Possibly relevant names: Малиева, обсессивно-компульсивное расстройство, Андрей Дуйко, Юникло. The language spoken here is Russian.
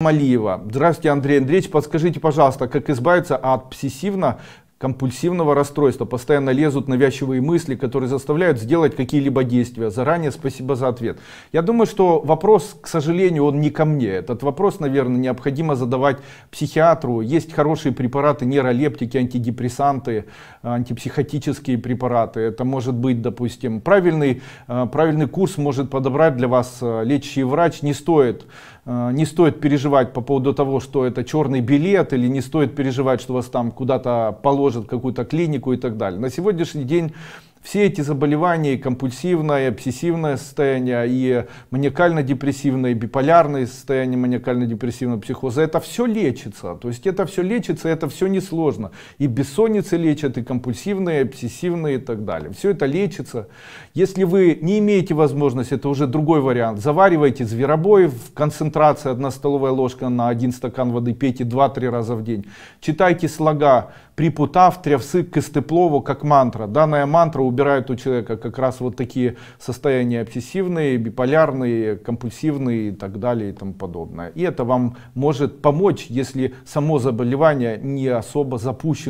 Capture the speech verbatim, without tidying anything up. Малиева. Здравствуйте, Андрей Андреевич. Подскажите, пожалуйста, как избавиться от обсессивно-компульсивного расстройства? Постоянно лезут навязчивые мысли, которые заставляют сделать какие-либо действия. Заранее спасибо за ответ. Я думаю, что вопрос, к сожалению, он не ко мне. Этот вопрос, наверное, необходимо задавать психиатру. Есть хорошие препараты, нейролептики, антидепрессанты, антипсихотические препараты. Это может быть, допустим, правильный, правильный курс может подобрать для вас лечащий врач. Не стоит Не стоит переживать по поводу того, что это черный билет, или не стоит переживать, что вас там куда-то положат, в какую-то клинику и так далее. На сегодняшний день все эти заболевания, и компульсивное, и обсессивное состояние, и маниакально-депрессивное, и биполярное состояние маниакально-депрессивного психоза, это все лечится. То есть это все лечится, это все несложно. И бессонницы лечат, и компульсивные, и обсессивные, и так далее. Все это лечится. Если вы не имеете возможности, это уже другой вариант. Заваривайте зверобой в концентрации одна столовая ложка на один стакан воды, пейте два-три раза в день. Читайте слога Припутав, Трявсы, Костеплову как мантра. Данная мантра убирает у человека как раз вот такие состояния обсессивные, биполярные, компульсивные и так далее и тому подобное. И это вам может помочь, если само заболевание не особо запущено.